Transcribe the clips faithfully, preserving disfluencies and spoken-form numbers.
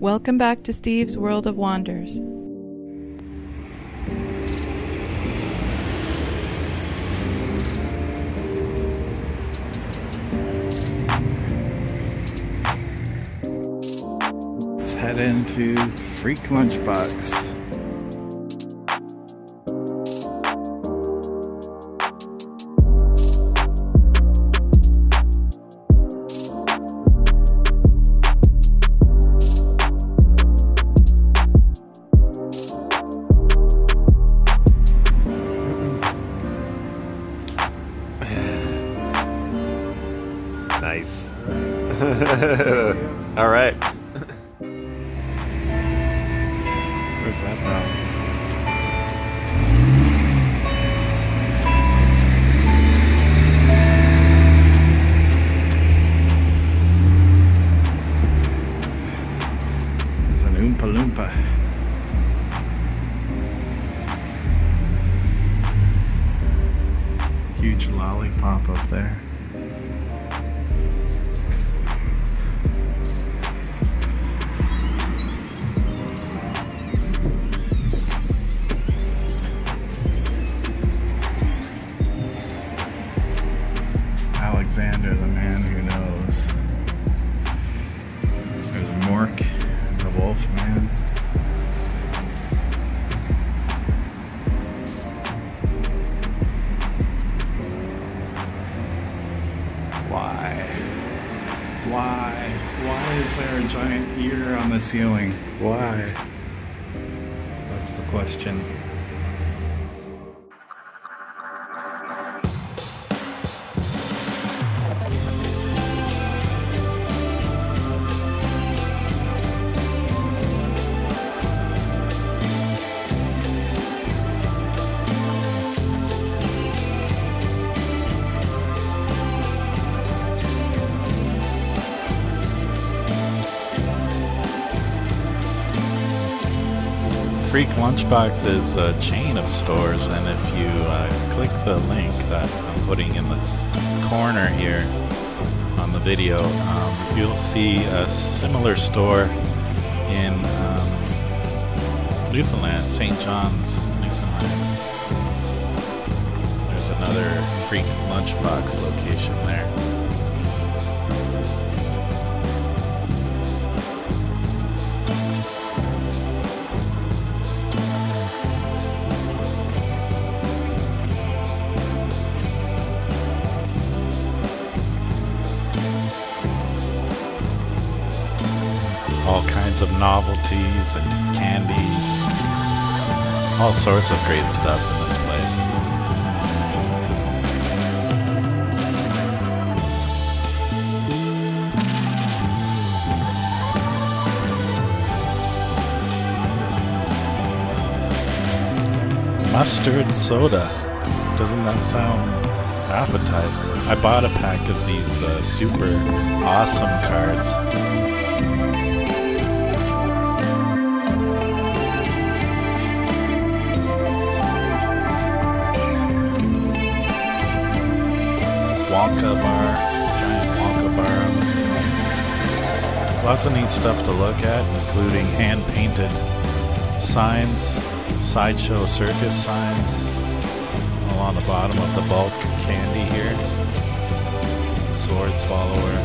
Welcome back to Steve's World of Wonders. Let's head into Freak Lunchbox. Nice. All right. Where's that from? There's an Oompa Loompa. Huge lollipop up there. Alexander, the man who knows. There's Mork, the wolf man. Why? Why? Why is there a giant ear on the ceiling? Why? That's the question. Freak Lunchbox is a chain of stores, and if you uh, click the link that I'm putting in the corner here on the video, um, you'll see a similar store in um, Newfoundland, Saint John's, Newfoundland. There's another Freak Lunchbox location there. All kinds of novelties and candies, all sorts of great stuff in this place. Mustard soda, doesn't that sound appetizing? I bought a pack of these uh, super awesome cards. Wonka bar, giant Wonka bar on the ceiling. Lots of neat stuff to look at, including hand-painted signs, sideshow circus signs, all on the bottom of the bulk candy here. Swords follower.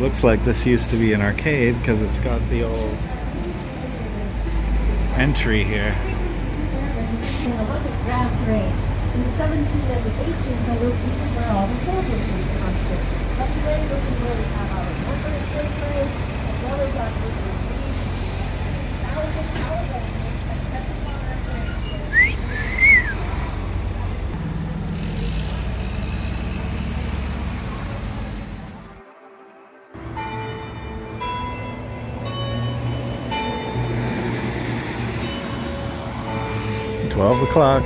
Looks like this used to be an arcade because it's got the old entry here. twelve o'clock.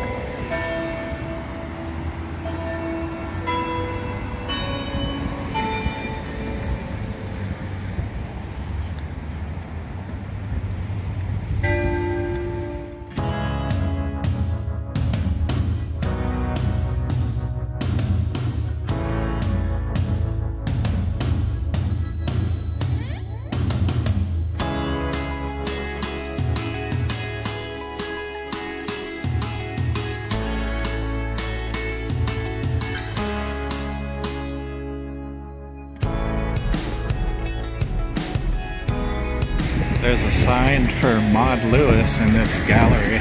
There's a sign for Maud Lewis in this gallery.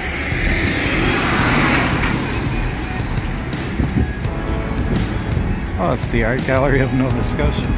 Oh, it's the Art Gallery of Nova Scotia.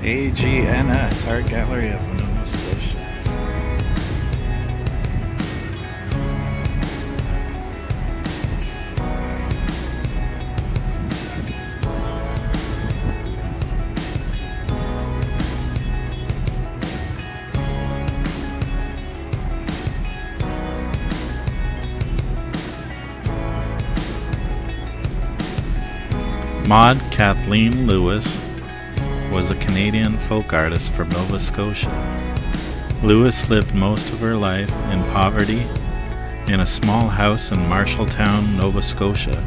A G N S, Art Gallery of Nova Scotia. Maud Kathleen Lewis was a Canadian folk artist from Nova Scotia. Lewis lived most of her life in poverty in a small house in Marshalltown, Nova Scotia,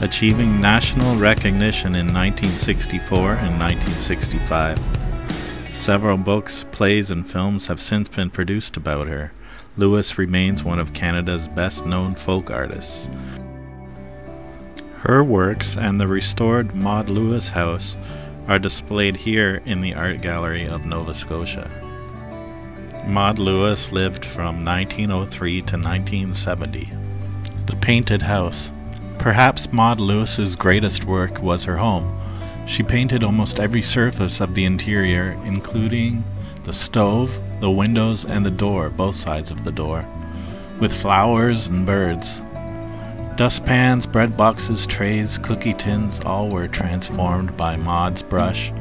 achieving national recognition in nineteen sixty-four and nineteen sixty-five. Several books, plays, and films have since been produced about her. Lewis remains one of Canada's best-known folk artists. Her works and the restored Maud Lewis house are displayed here in the Art Gallery of Nova Scotia. Maud Lewis lived from nineteen oh three to nineteen seventy. The Painted House. Perhaps Maud Lewis's greatest work was her home. She painted almost every surface of the interior, including the stove, the windows, and the door, both sides of the door, with flowers and birds. Dustpans, bread boxes, trays, cookie tins, all were transformed by Maud's brush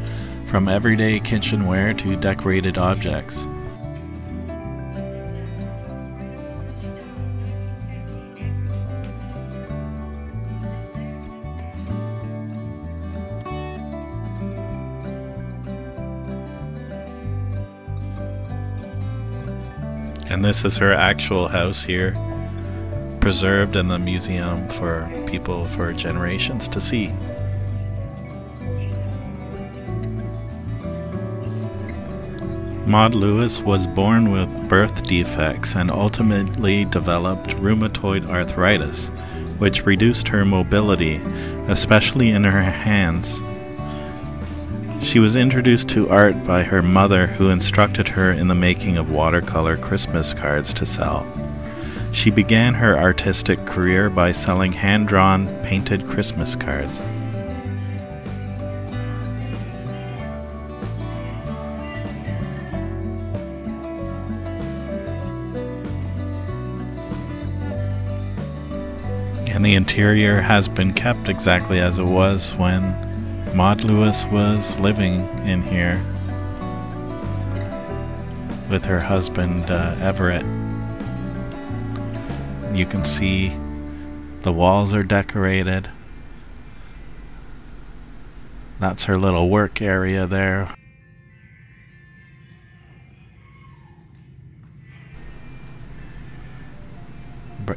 from everyday kitchenware to decorated objects. And this is her actual house here, preserved in the museum for people for generations to see. Maud Lewis was born with birth defects and ultimately developed rheumatoid arthritis, which reduced her mobility, especially in her hands. She was introduced to art by her mother, who instructed her in the making of watercolor Christmas cards to sell. She began her artistic career by selling hand-drawn, painted Christmas cards. And the interior has been kept exactly as it was when Maud Lewis was living in here with her husband, uh, Everett. You can see the walls are decorated. That's her little work area there.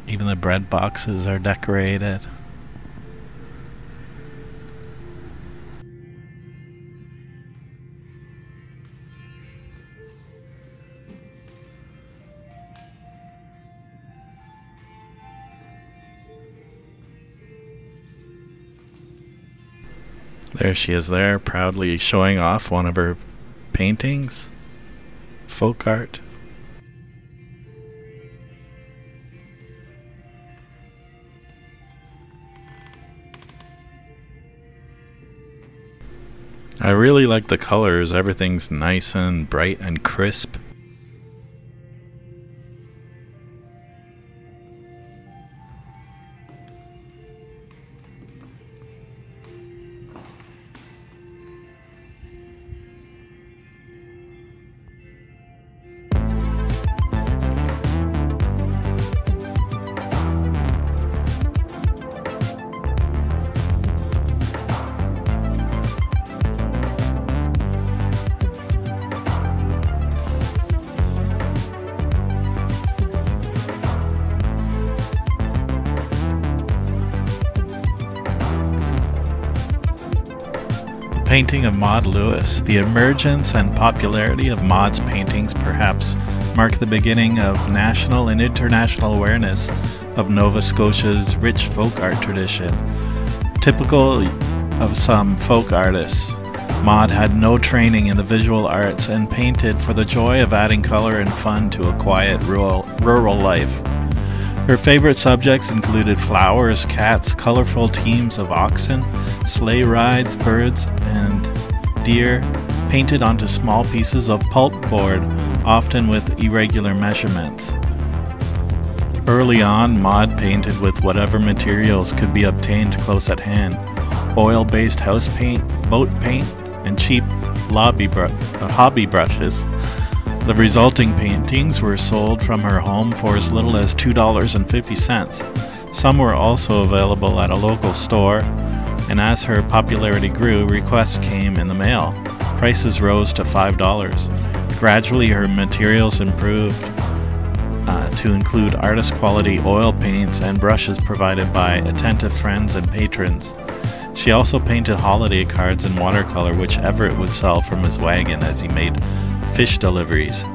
Even the bread boxes are decorated. There she is there, proudly showing off one of her paintings, folk art. I really like the colors. Everything's nice and bright and crisp. Painting of Maud Lewis. The emergence and popularity of Maud's paintings perhaps mark the beginning of national and international awareness of Nova Scotia's rich folk art tradition. Typical of some folk artists, Maud had no training in the visual arts and painted for the joy of adding color and fun to a quiet rural, rural life. Her favorite subjects included flowers, cats, colorful teams of oxen, sleigh rides, birds, and deer, painted onto small pieces of pulpboard, often with irregular measurements. Early on, Maud painted with whatever materials could be obtained close at hand: oil-based house paint, boat paint, and cheap lobby br- hobby brushes. The resulting paintings were sold from her home for as little as two dollars and fifty cents. Some were also available at a local store, and as her popularity grew, requests came in the mail. Prices rose to five dollars. Gradually, her materials improved uh, to include artist quality oil paints and brushes provided by attentive friends and patrons. She also painted holiday cards in watercolor, which Everett would sell from his wagon as he made fish deliveries.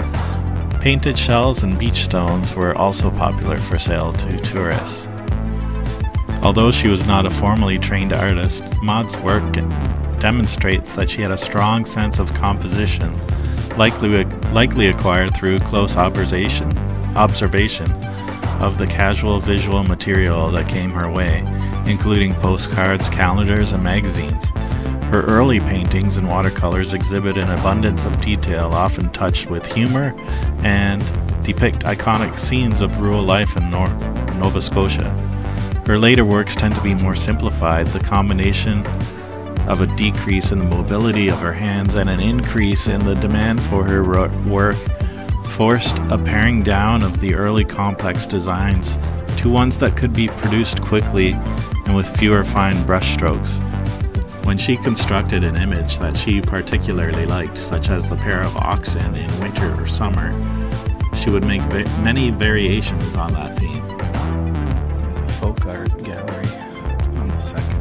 Painted shells and beach stones were also popular for sale to tourists. Although she was not a formally trained artist, Maud's work demonstrates that she had a strong sense of composition, likely, likely acquired through close observation, observation of the casual visual material that came her way, including postcards, calendars, and magazines. Her early paintings in watercolors exhibit an abundance of detail, often touched with humor, and depict iconic scenes of rural life in Nor Nova Scotia. Her later works tend to be more simplified, the combination of a decrease in the mobility of her hands and an increase in the demand for her work forced a paring down of the early complex designs to ones that could be produced quickly and with fewer fine brushstrokes. When she constructed an image that she particularly liked, such as the pair of oxen in winter or summer, she would make va many variations on that theme. There's a folk art gallery on the second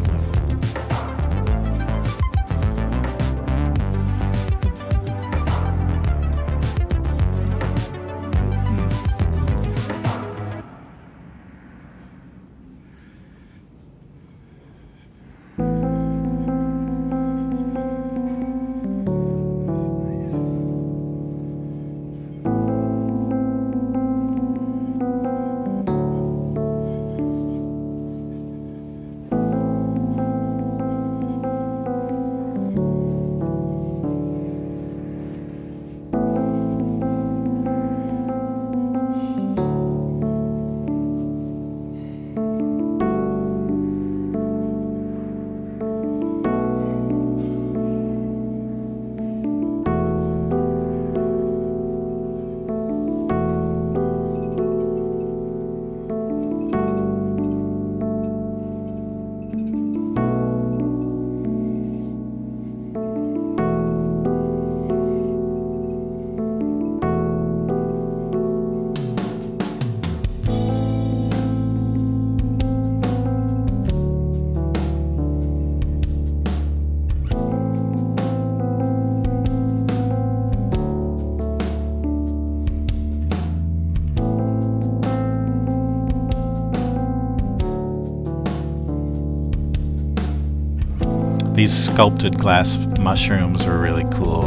These sculpted glass mushrooms were really cool.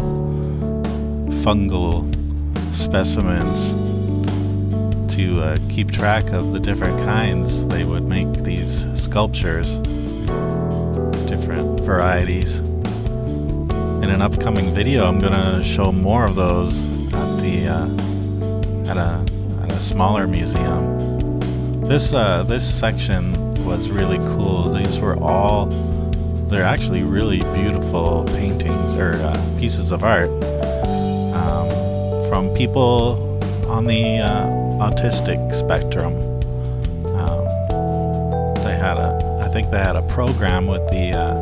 Fungal specimens. To uh, keep track of the different kinds, they would make these sculptures, different varieties. in an upcoming video, I'm gonna show more of those at the uh, at a at a smaller museum. This uh, this section was really cool. These were all they're actually really beautiful paintings or uh, pieces of art um, from people on the uh, autistic spectrum. Um, they had a I think they had a program with the uh,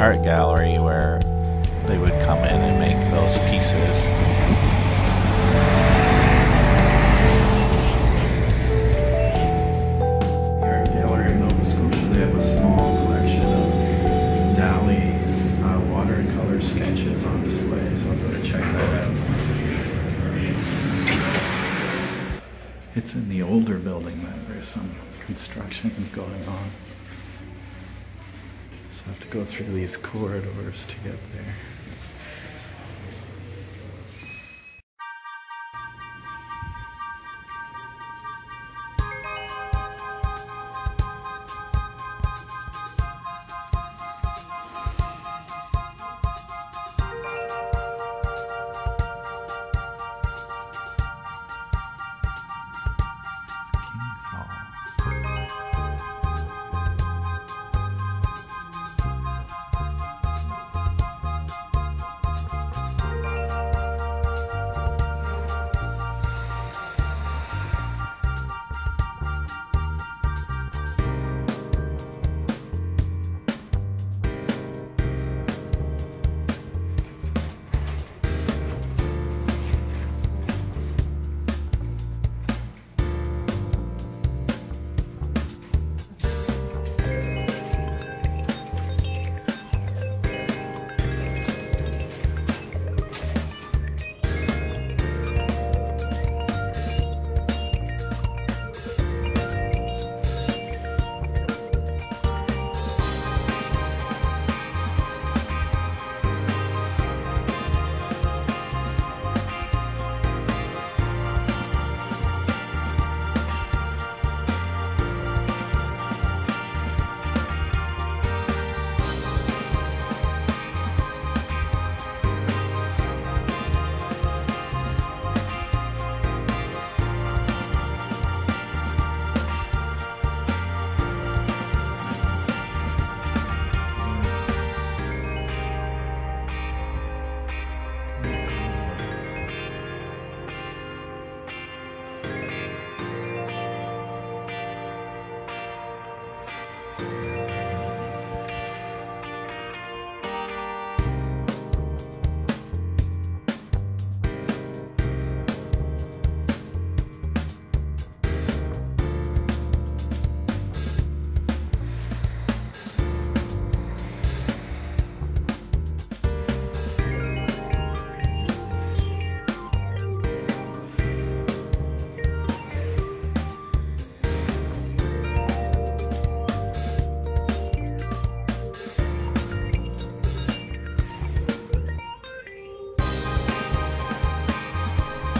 art gallery where they would come in and make those pieces. The Art Gallery of Nova Scotia, they have a small collection of Dali uh, watercolor sketches on display, so I'm going to check that out. It's in the older building that there's some construction going on. So I have to go through these corridors to get there.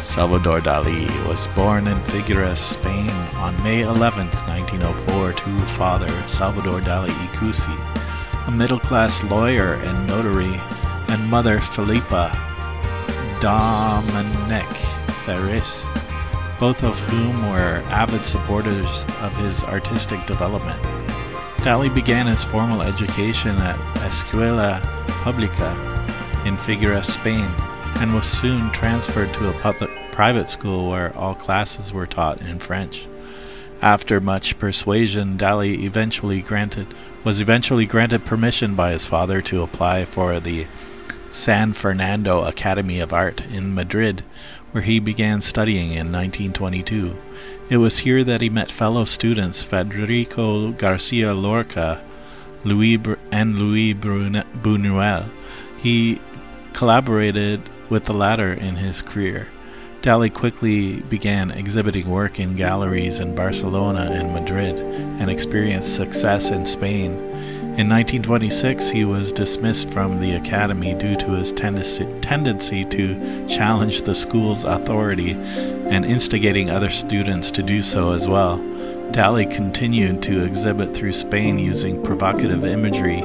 Salvador Dali was born in Figueres, Spain on May eleventh, nineteen oh four to father Salvador Dali Icusi, a middle-class lawyer and notary, and mother Felipa Domenech Ferris, both of whom were avid supporters of his artistic development. Dali began his formal education at Escuela Pública in Figueres, Spain, and was soon transferred to a public private school where all classes were taught in French. After much persuasion, Dali eventually granted was eventually granted permission by his father to apply for the San Fernando Academy of Art in Madrid, where he began studying in nineteen twenty-two. It was here that he met fellow students Federico Garcia Lorca, Luis and Luis Buñuel. He collaborated with the latter in his career. Dali quickly began exhibiting work in galleries in Barcelona and Madrid and experienced success in Spain. In nineteen twenty-six, he was dismissed from the academy due to his tendency to challenge the school's authority and instigating other students to do so as well. Dali continued to exhibit through Spain using provocative imagery,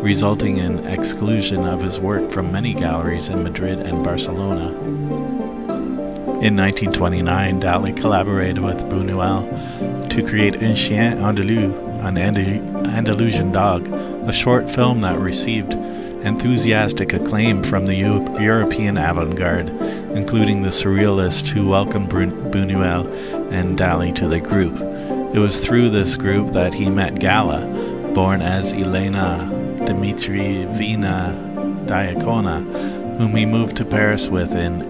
resulting in exclusion of his work from many galleries in Madrid and Barcelona. In nineteen twenty-nine, Dali collaborated with Buñuel to create Un Chien Andalou, an Andalusian dog, a short film that received enthusiastic acclaim from the Euro European avant-garde, including the Surrealists who welcomed Buñuel and Dali to the group. It was through this group that he met Gala, born as Elena Dmitrievna Diakona, whom he moved to Paris with in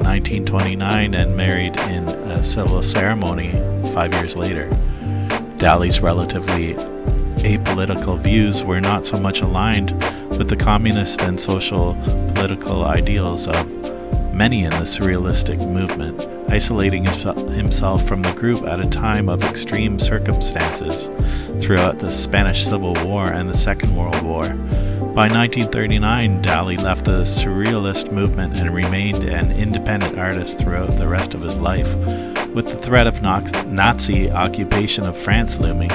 nineteen twenty-nine and married in a civil ceremony five years later. Dali's relatively apolitical views were not so much aligned with the communist and social political ideals of many in the surrealistic movement, isolating himself from the group at a time of extreme circumstances throughout the Spanish Civil War and the Second World War. By nineteen thirty-nine, Dali left the surrealist movement and remained an independent artist throughout the rest of his life. With the threat of Nazi occupation of France looming,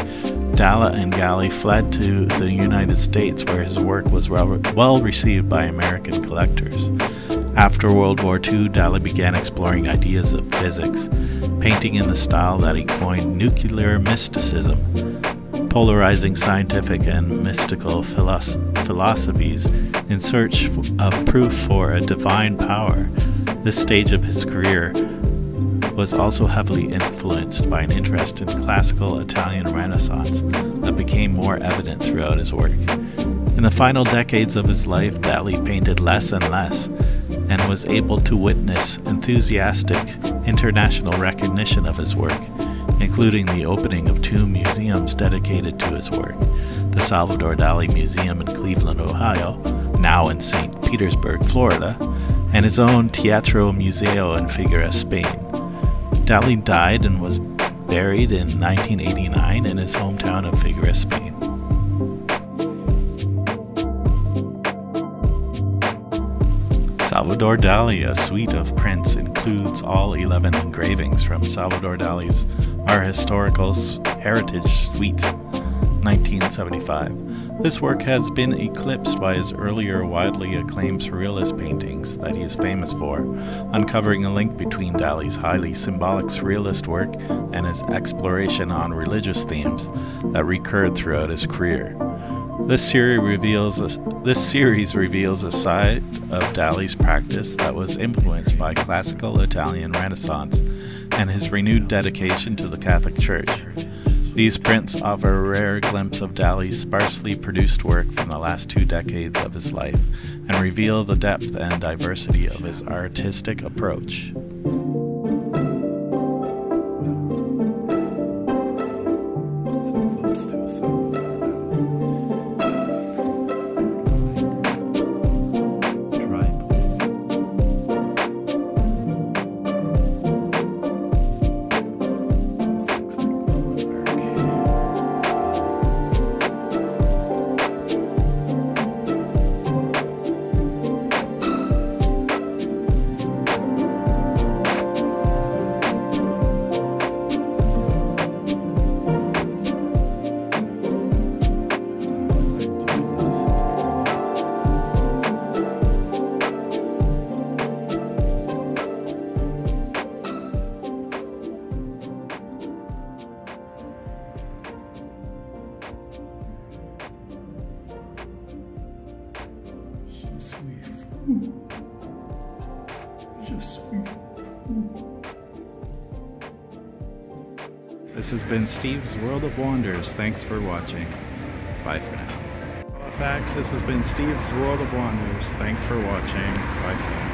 Dali and Galli fled to the United States, where his work was well received by American collectors. After World War Two, Dali began exploring ideas of physics, painting in the style that he coined nuclear mysticism, polarizing scientific and mystical philosophies in search of proof for a divine power. This stage of his career was also heavily influenced by an interest in classical Italian Renaissance that became more evident throughout his work. In the final decades of his life, Dali painted less and less and was able to witness enthusiastic international recognition of his work, including the opening of two museums dedicated to his work, the Salvador Dali Museum in Cleveland, Ohio, now in Saint Petersburg, Florida, and his own Teatro Museo in Figueres, Spain. Dali died and was buried in nineteen eighty-nine in his hometown of Figueres, Spain. Salvador Dali, a suite of prints, includes all eleven engravings from Salvador Dali's Art Historical Heritage Suite, nineteen seventy-five. This work has been eclipsed by his earlier widely acclaimed surrealist paintings that he is famous for, uncovering a link between Dali's highly symbolic surrealist work and his exploration on religious themes that recurred throughout his career. This series reveals a, this series reveals a side of Dali's practice that was influenced by classical Italian Renaissance and his renewed dedication to the Catholic Church. These prints offer a rare glimpse of Dali's sparsely produced work from the last two decades of his life and reveal the depth and diversity of his artistic approach. This has been Steve's World of Wonders. Thanks for watching. Bye for now. Facts. This has been Steve's World of Wonders. Thanks for watching. Bye for now.